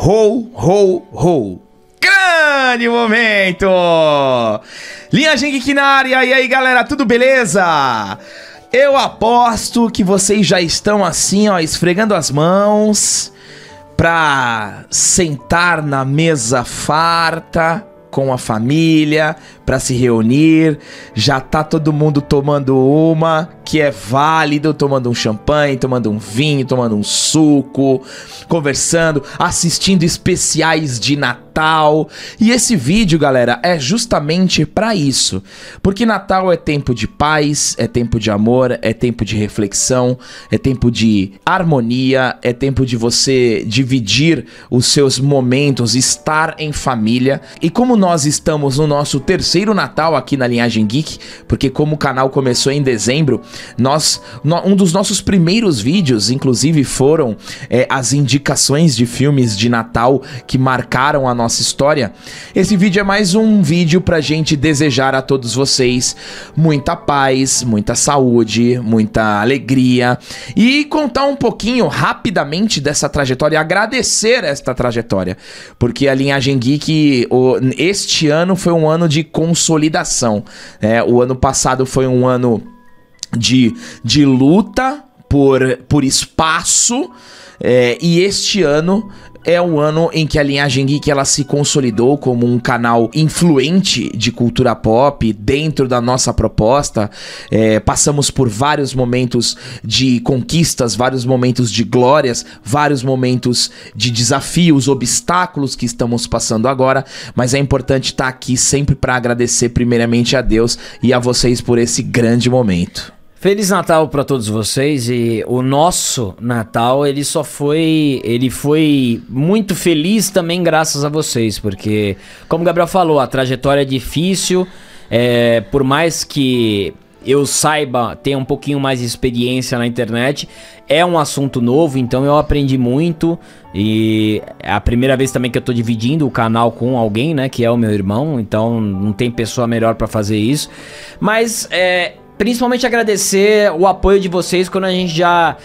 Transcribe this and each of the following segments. Ho, ho, ho. Grande momento! Linhagem Geek na área. E aí, galera, tudo beleza? Eu aposto que vocês já estão assim, ó, esfregando as mãos pra sentar na mesa farta com a família, pra se reunir. Já tá todo mundo tomando uma, que é válido, tomando um champanhe, tomando um vinho, tomando um suco, conversando, assistindo especiais de Natal. E esse vídeo, galera, é justamente pra isso, porque Natal é tempo de paz, é tempo de amor, é tempo de reflexão, é tempo de harmonia, é tempo de você dividir os seus momentos, estar em família. E como nós estamos no nosso terceiro Natal aqui na Linhagem Geek, porque como o canal começou em dezembro, um dos nossos primeiros vídeos, inclusive, foram as indicações de filmes de Natal que marcaram a nossa história. Esse vídeo é mais um vídeo pra gente desejar a todos vocês muita paz, muita saúde, muita alegria, e contar um pouquinho rapidamente dessa trajetória, agradecer esta trajetória, porque a Linhagem Geek, este ano foi um ano de consolidação, né? O ano passado foi um ano de luta por espaço, e este ano é um ano em que a Linhagem Geek ela se consolidou como um canal influente de cultura pop dentro da nossa proposta. Passamos por vários momentos de conquistas, vários momentos de glórias, vários momentos de desafios, obstáculos que estamos passando agora, mas é importante estar aqui sempre para agradecer primeiramente a Deus e a vocês por esse grande momento. Feliz Natal para todos vocês. E o nosso Natal, ele foi muito feliz também graças a vocês, porque, como o Gabriel falou, a trajetória é difícil, por mais que eu saiba, tenha um pouquinho mais de experiência na internet, é um assunto novo, então eu aprendi muito. E é a primeira vez também que eu tô dividindo o canal com alguém, né, que é o meu irmão, então não tem pessoa melhor para fazer isso. Mas principalmente agradecer o apoio de vocês quando a gente já...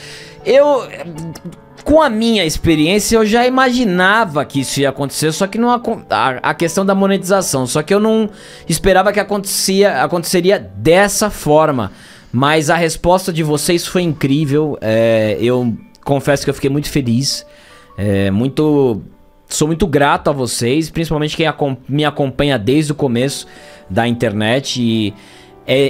Com a minha experiência, eu já imaginava que isso ia acontecer, só que não a questão da monetização, só que eu não esperava que aconteceria dessa forma. Mas a resposta de vocês foi incrível. Eu confesso que eu fiquei muito feliz, sou muito grato a vocês, principalmente quem me acompanha desde o começo da internet. E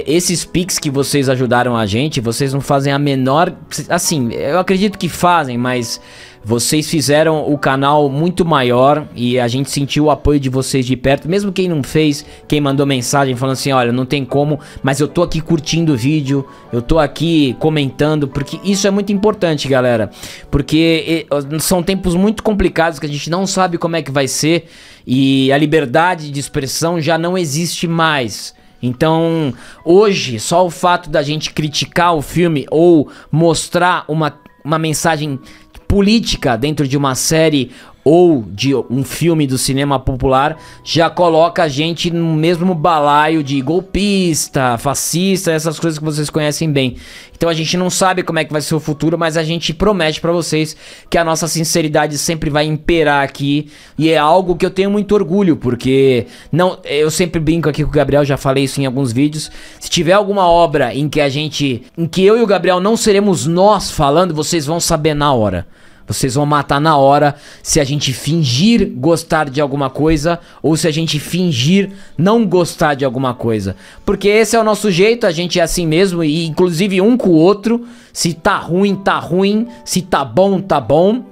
esses Pix que vocês ajudaram a gente, vocês não fazem a menor... Assim, eu acredito que fazem, mas vocês fizeram o canal muito maior e a gente sentiu o apoio de vocês de perto. Mesmo quem não fez, quem mandou mensagem falando assim, olha, não tem como, mas eu tô aqui curtindo o vídeo, eu tô aqui comentando, porque isso é muito importante, galera. Porque são tempos muito complicados que a gente não sabe como é que vai ser, e a liberdade de expressão já não existe mais. Então, hoje, só o fato da gente criticar o filme ou mostrar uma mensagem política dentro de uma série ou de um filme do cinema popular já coloca a gente no mesmo balaio de golpista, fascista, essas coisas que vocês conhecem bem. Então a gente não sabe como é que vai ser o futuro, mas a gente promete pra vocês que a nossa sinceridade sempre vai imperar aqui, e é algo que eu tenho muito orgulho, porque não, eu sempre brinco aqui com o Gabriel, já falei isso em alguns vídeos, se tiver alguma obra em que eu e o Gabriel não seremos nós falando, vocês vão saber na hora. Vocês vão matar na hora se a gente fingir gostar de alguma coisa ou se a gente fingir não gostar de alguma coisa. Porque esse é o nosso jeito, a gente é assim mesmo, e inclusive um com o outro. Se tá ruim, tá ruim. Se tá bom, tá bom.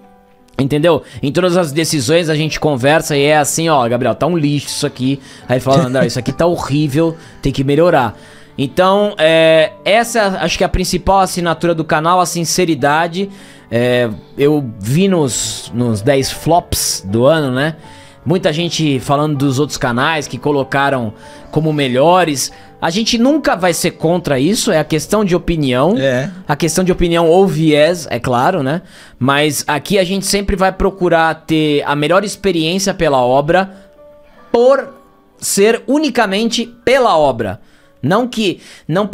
Entendeu? Em todas as decisões a gente conversa e é assim, ó, Gabriel, tá um lixo isso aqui. Aí fala, André, isso aqui tá horrível, tem que melhorar. Então, essa acho que é a principal assinatura do canal, a sinceridade. Eu vi nos 10 flops do ano, né? Muita gente falando dos outros canais que colocaram como melhores. A gente nunca vai ser contra isso, é a questão de opinião. A questão de opinião ou viés, é claro, né? Mas aqui a gente sempre vai procurar ter a melhor experiência pela obra, por ser unicamente pela obra. Não que... não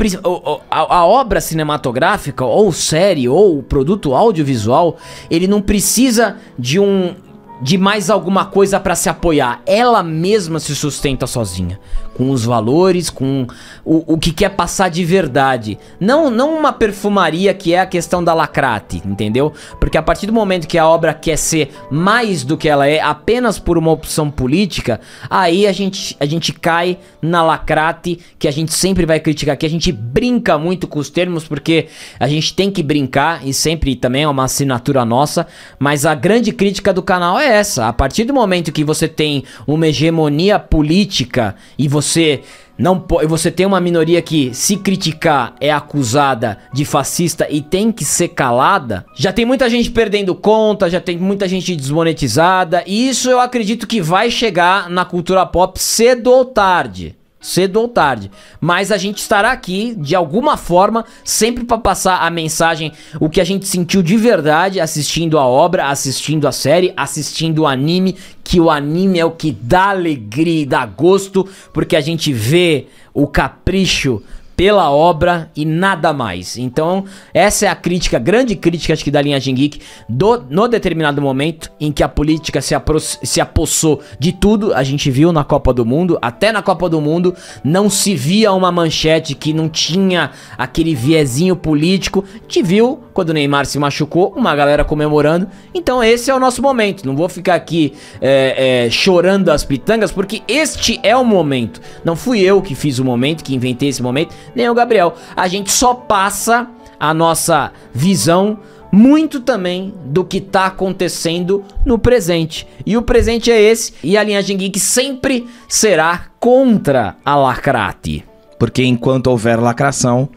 a obra cinematográfica, ou série, ou o produto audiovisual, ele não precisa de um de mais alguma coisa pra se apoiar. Ela mesma se sustenta sozinha, com os valores, com o que quer passar de verdade. Não uma perfumaria que é a questão da lacrate, entendeu? Porque a partir do momento que a obra quer ser mais do que ela é, apenas por uma opção política, aí a gente cai na lacrate, que a gente sempre vai criticar aqui. A gente brinca muito com os termos, porque a gente tem que brincar, e sempre também é uma assinatura nossa. Mas a grande crítica do canal é essa: a partir do momento que você tem uma hegemonia política e você tem uma minoria que, se criticar, é acusada de fascista e tem que ser calada, já tem muita gente perdendo conta, já tem muita gente desmonetizada, e isso eu acredito que vai chegar na cultura pop cedo ou tarde. Cedo ou tarde. Mas a gente estará aqui, de alguma forma, sempre para passar a mensagem, o que a gente sentiu de verdade assistindo a obra, assistindo a série, assistindo o anime, que o anime é o que dá alegria e dá gosto, porque a gente vê o capricho pela obra e nada mais. Então, essa é a crítica, grande crítica, acho que da Linhagem Geek, no determinado momento em que a política se apossou de tudo. A gente viu na Copa do Mundo, até na Copa do Mundo, não se via uma manchete que não tinha aquele viezinho político. A gente viu, quando o Neymar se machucou, uma galera comemorando. Então, esse é o nosso momento. Não vou ficar aqui chorando as pitangas, porque este é o momento. Não fui eu que fiz o momento, que inventei esse momento, nem o Gabriel. A gente só passa a nossa visão muito também do que tá acontecendo no presente. E o presente é esse, e a Linhagem Geek sempre será contra a lacrate. Porque enquanto houver lacração,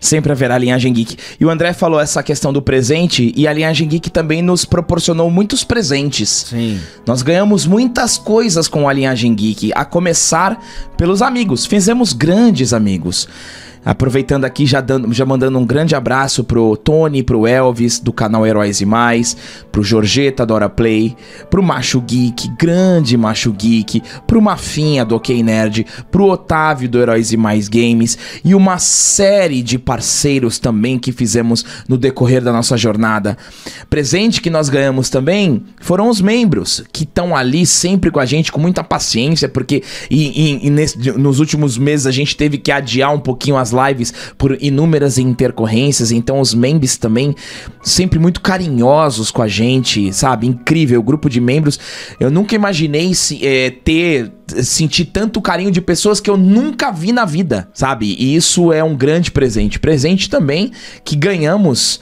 sempre haverá Linhagem Geek. E o André falou essa questão do presente, e a Linhagem Geek também nos proporcionou muitos presentes. Sim. Nós ganhamos muitas coisas com a Linhagem Geek, a começar pelos amigos. Fizemos grandes amigos. Aproveitando aqui, já mandando um grande abraço pro Tony, pro Elvis, do canal Heróis e Mais, pro Jorgeta, Dora Play, pro Macho Geek, grande Macho Geek, pro Mafinha, do Ok Nerd, pro Otávio, do Heróis e Mais Games, e uma série de parceiros também que fizemos no decorrer da nossa jornada. Presente que nós ganhamos também foram os membros, que estão ali sempre com a gente, com muita paciência, porque nos últimos meses a gente teve que adiar um pouquinho as lives por inúmeras intercorrências. Então os membros também sempre muito carinhosos com a gente, sabe? Incrível, o grupo de membros. Eu nunca imaginei sentir tanto carinho de pessoas que eu nunca vi na vida, sabe? E isso é um grande presente. Presente também que ganhamos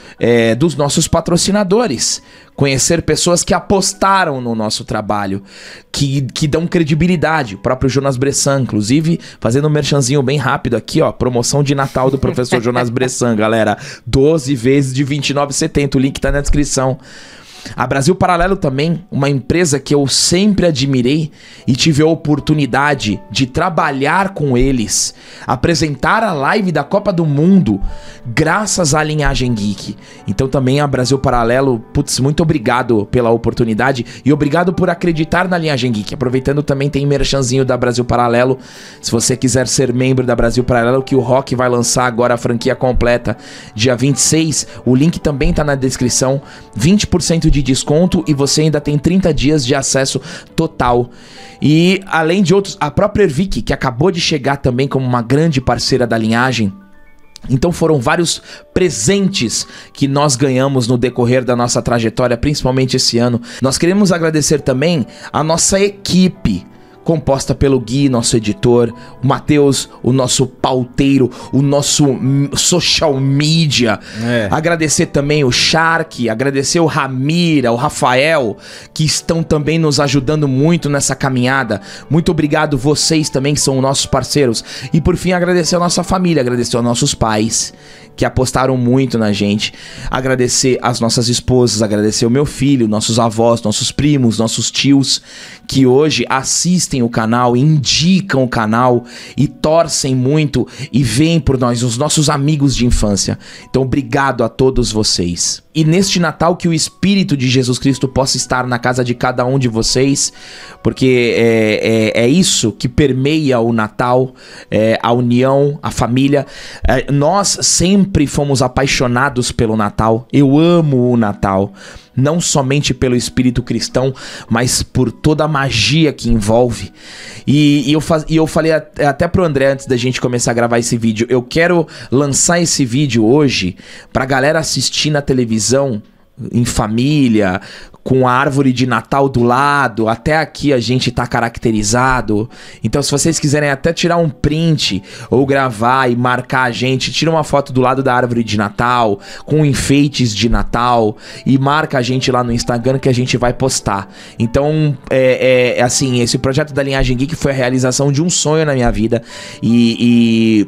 dos nossos patrocinadores. Conhecer pessoas que apostaram no nosso trabalho, que dão credibilidade. O próprio Jonas Bressan, inclusive, fazendo um merchanzinho bem rápido aqui, ó. Promoção de Natal do professor Jonas Bressan, galera. 12 vezes de R$29,70. O link tá na descrição. A Brasil Paralelo também, uma empresa que eu sempre admirei e tive a oportunidade de trabalhar com eles, apresentar a live da Copa do Mundo graças à Linhagem Geek. Então também a Brasil Paralelo, putz, muito obrigado pela oportunidade e obrigado por acreditar na Linhagem Geek. Aproveitando, também tem merchanzinho da Brasil Paralelo, se você quiser ser membro da Brasil Paralelo, que o Rock vai lançar agora a franquia completa, dia 26, o link também tá na descrição, 20% de desconto e você ainda tem 30 dias de acesso total. E além de outros, a própria Ervik, que acabou de chegar também como uma grande parceira da Linhagem. Então foram vários presentes que nós ganhamos no decorrer da nossa trajetória, principalmente esse ano. Nós queremos agradecer também a nossa equipe, composta pelo Gui, nosso editor, o Matheus, o nosso pauteiro, o nosso social media. Agradecer também o Shark, agradecer o Ramira, o Rafael, que estão também nos ajudando muito nessa caminhada. Muito obrigado vocês também, que são nossos parceiros. E por fim, agradecer a nossa família, agradecer aos nossos pais, que apostaram muito na gente, agradecer as nossas esposas, agradecer o meu filho, nossos avós, nossos primos, nossos tios, que hoje assistem o canal, indicam o canal e torcem muito e veem por nós, os nossos amigos de infância. Então obrigado a todos vocês. E neste Natal, que o Espírito de Jesus Cristo possa estar na casa de cada um de vocês, porque é isso que permeia o Natal, a união, a família. Nós sempre sempre fomos apaixonados pelo Natal. Eu amo o Natal, não somente pelo espírito cristão, mas por toda a magia que envolve. E eu falei até pro André antes da gente começar a gravar esse vídeo, eu quero lançar esse vídeo hoje pra galera assistir na televisão, em família, com a árvore de Natal do lado. Até aqui a gente tá caracterizado. Então se vocês quiserem até tirar um print ou gravar e marcar a gente, tira uma foto do lado da árvore de Natal, com enfeites de Natal, e marca a gente lá no Instagram que a gente vai postar. Então assim, esse projeto da Linhagem Geek foi a realização de um sonho na minha vida. E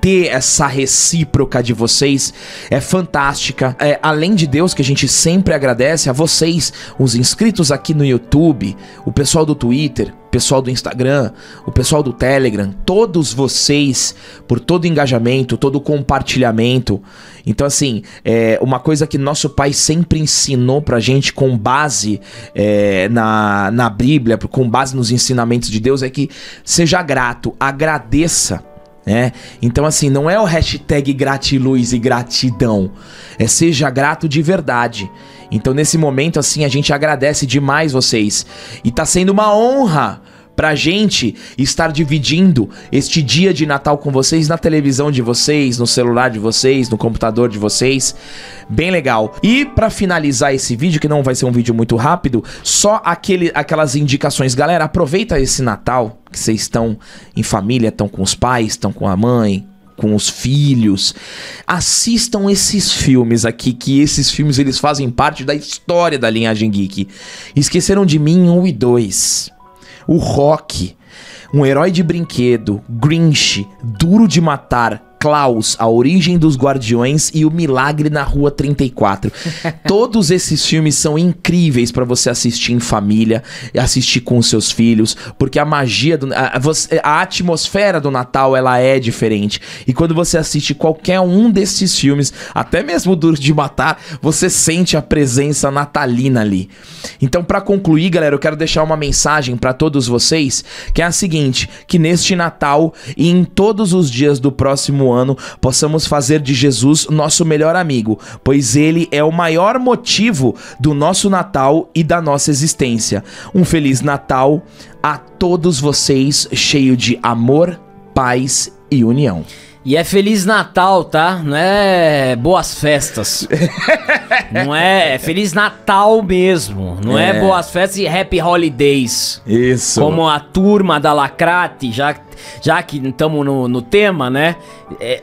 ter essa recíproca de vocês é fantástica. Além de Deus, que a gente sempre agradece a vocês, os inscritos aqui no YouTube, o pessoal do Twitter, o pessoal do Instagram, o pessoal do Telegram, todos vocês, por todo o engajamento, todo o compartilhamento. Então assim, uma coisa que nosso pai sempre ensinou pra gente com base na Bíblia, com base nos ensinamentos de Deus, é que seja grato, agradeça. Então assim, não é o hashtag gratiluz e gratidão, seja grato de verdade. Então nesse momento assim, a gente agradece demais vocês, e tá sendo uma honra pra gente estar dividindo este dia de Natal com vocês, na televisão de vocês, no celular de vocês, no computador de vocês. Bem legal. E pra finalizar esse vídeo, que não vai ser um vídeo muito rápido, só aquelas indicações. Galera, aproveita esse Natal que vocês estão em família, estão com os pais, estão com a mãe, com os filhos. Assistam esses filmes aqui, que esses filmes eles fazem parte da história da Linhagem Geek. Esqueceram de Mim 1 e 2. O Rock, Um Herói de Brinquedo, Grinch, Duro de Matar, Klaus, A Origem dos Guardiões e O Milagre na Rua 34. Todos esses filmes são incríveis pra você assistir em família, assistir com os seus filhos, porque a magia, a atmosfera do Natal, ela é diferente. E quando você assiste qualquer um desses filmes, até mesmo Duro de Matar, você sente a presença natalina ali. Então, pra concluir, galera, eu quero deixar uma mensagem pra todos vocês, que é a seguinte: que neste Natal e em todos os dias do próximo ano, possamos fazer de Jesus nosso melhor amigo, pois ele é o maior motivo do nosso Natal e da nossa existência. Um Feliz Natal a todos vocês, cheio de amor, paz e união. E é Feliz Natal, tá? Não é boas festas. Não é, é Feliz Natal mesmo. Não é boas festas e Happy Holidays. Isso. Como a turma da Lacrate, já que estamos no tema, né?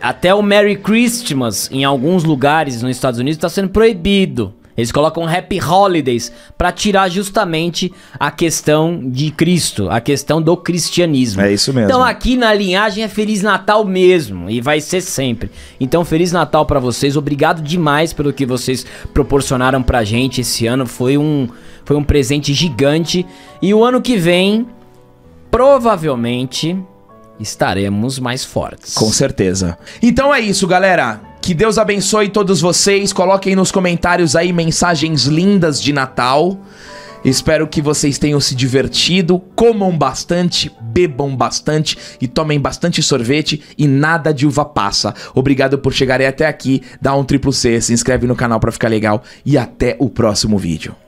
Até o Merry Christmas, em alguns lugares nos Estados Unidos, está sendo proibido. Eles colocam Happy Holidays pra tirar justamente a questão de Cristo, a questão do cristianismo. É isso mesmo. Então aqui na Linhagem é Feliz Natal mesmo, e vai ser sempre. Então Feliz Natal pra vocês, obrigado demais pelo que vocês proporcionaram pra gente esse ano. Foi um presente gigante, e o ano que vem provavelmente estaremos mais fortes. Com certeza. Então é isso, galera. Que Deus abençoe todos vocês. Coloquem nos comentários aí mensagens lindas de Natal. Espero que vocês tenham se divertido. Comam bastante, bebam bastante e tomem bastante sorvete e nada de uva passa. Obrigado por chegarem até aqui. Dá um triplo C, se inscreve no canal pra ficar legal e até o próximo vídeo.